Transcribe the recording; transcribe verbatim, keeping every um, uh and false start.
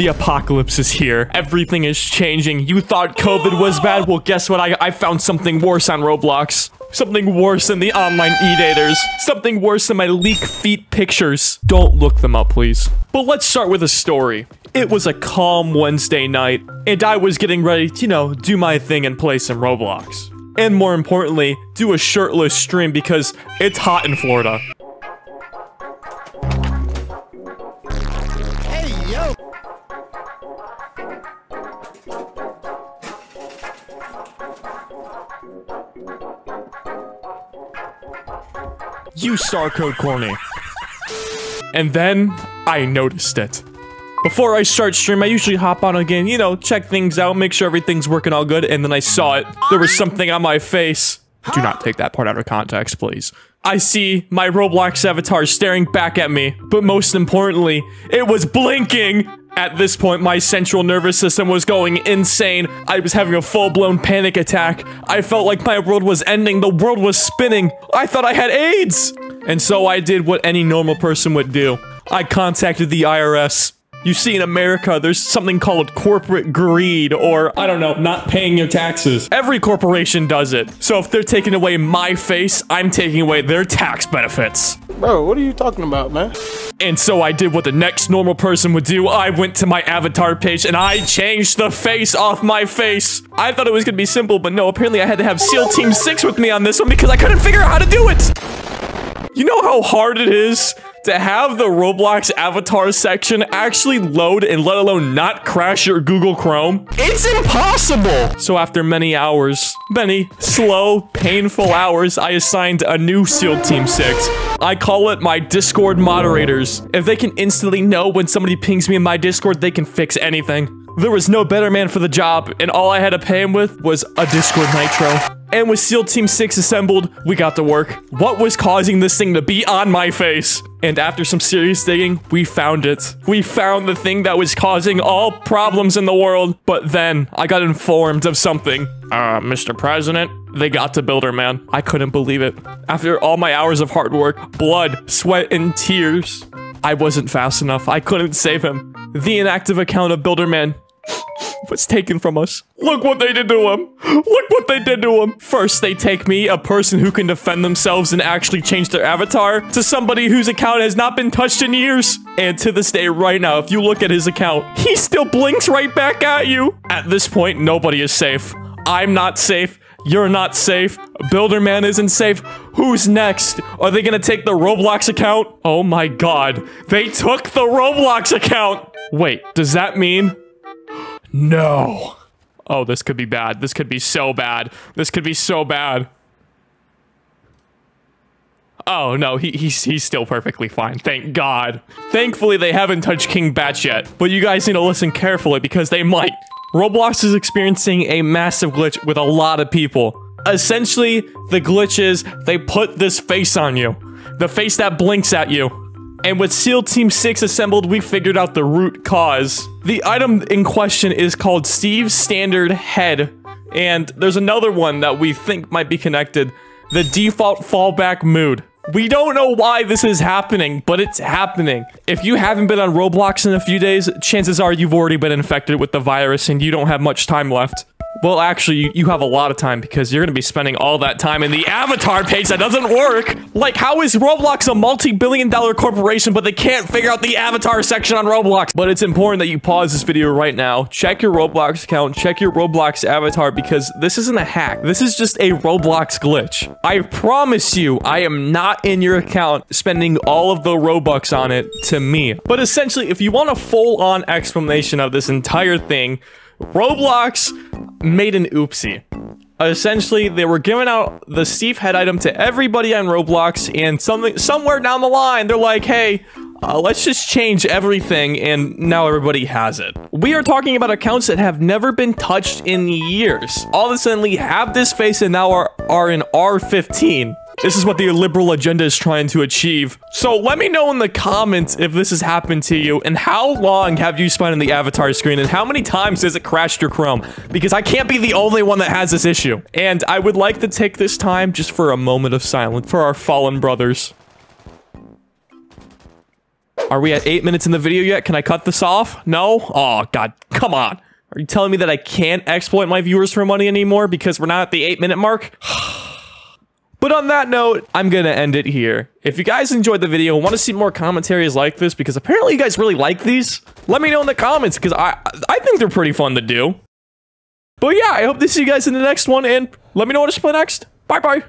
The apocalypse is here. Everything is changing. You thought COVID was bad? Well, guess what? I, I found something worse on Roblox. Something worse than the online eat-aters. Something worse than my leak feet pictures. Don't look them up, please. But let's start with a story. It was a calm Wednesday night, and I was getting ready to, you know, do my thing and play some Roblox. And more importantly, do a shirtless stream because it's hot in Florida. Hey, yo! You star code corny. And then I noticed it. Before I start stream, I usually hop on again, you know, check things out, make sure everything's working all good, and then I saw it. There was something on my face. Do not take that part out of context, please. I see my Roblox avatar staring back at me, but most importantly, it was blinking! At this point, my central nervous system was going insane. I was having a full-blown panic attack. I felt like my world was ending. The world was spinning. I thought I had AIDS! And so I did what any normal person would do. I contacted the I R S. You see, in America, there's something called corporate greed, or, I don't know, not paying your taxes. Every corporation does it. So if they're taking away my face, I'm taking away their tax benefits. Bro, what are you talking about, man? And so I did what the next normal person would do. I went to my avatar page, and I changed the face off my face. I thought it was gonna be simple, but no, apparently I had to have SEAL Team six with me on this one because I couldn't figure out how to do it! You know how hard it is to have the Roblox avatar section actually load and let alone not crash your Google Chrome? It's impossible! So after many hours, many slow, painful hours, I assigned a new SEAL Team six. I call it my Discord moderators. If they can instantly know when somebody pings me in my Discord, they can fix anything. There was no better man for the job, and all I had to pay him with was a Discord Nitro. And with SEAL Team six assembled, we got to work. What was causing this thing to be on my face? And after some serious digging, we found it. We found the thing that was causing all problems in the world. But then, I got informed of something. Uh, Mister President, they got to Builderman. I couldn't believe it. After all my hours of hard work, blood, sweat, and tears, I wasn't fast enough. I couldn't save him. The inactive account of Builderman was taken from us. Look what they did to him. Look what they did to him. First, they take me, a person who can defend themselves and actually change their avatar, to somebody whose account has not been touched in years. And to this day right now, if you look at his account, he still blinks right back at you. At this point, nobody is safe. I'm not safe. You're not safe. Builderman isn't safe. Who's next? Are they gonna take the Roblox account? Oh my god. They took the Roblox account. Wait, does that mean... No. Oh, this could be bad. This could be so bad. This could be so bad. Oh, no, he, he's, he's still perfectly fine. Thank God. Thankfully, they haven't touched King Batch yet. But you guys need to listen carefully because they might. Roblox is experiencing a massive glitch with a lot of people. Essentially, the glitch is they put this face on you. The face that blinks at you. And with SEAL Team six assembled, we figured out the root cause. The item in question is called Steve's Standard Head. And there's another one that we think might be connected. The default fallback mood. We don't know why this is happening, but it's happening. If you haven't been on Roblox in a few days, chances are you've already been infected with the virus and you don't have much time left. Well, actually, you have a lot of time because you're going to be spending all that time in the avatar page that doesn't work. Like, how is Roblox a multi-billion dollar corporation, but they can't figure out the avatar section on Roblox? But it's important that you pause this video right now. Check your Roblox account. Check your Roblox avatar because this isn't a hack. This is just a Roblox glitch. I promise you, I am not in your account spending all of the Robux on it to me. But essentially, if you want a full-on explanation of this entire thing, Roblox made an oopsie. Essentially, they were giving out the Steve head item to everybody on Roblox, and something somewhere down the line, they're like, hey, uh, let's just change everything, and now everybody has it. We are talking about accounts that have never been touched in years. All of a sudden, we have this face and now are, are in R fifteen. This is what the liberal agenda is trying to achieve. So let me know in the comments if this has happened to you and how long have you spent on the avatar screen and how many times has it crashed your Chrome? Because I can't be the only one that has this issue. And I would like to take this time just for a moment of silence for our fallen brothers. Are we at eight minutes in the video yet? Can I cut this off? No? Oh, God. Come on. Are you telling me that I can't exploit my viewers for money anymore because we're not at the eight minute mark? But on that note, I'm going to end it here. If you guys enjoyed the video and want to see more commentaries like this, because apparently you guys really like these, let me know in the comments, because I, I think they're pretty fun to do. But yeah, I hope to see you guys in the next one, and let me know what to play next. Bye-bye.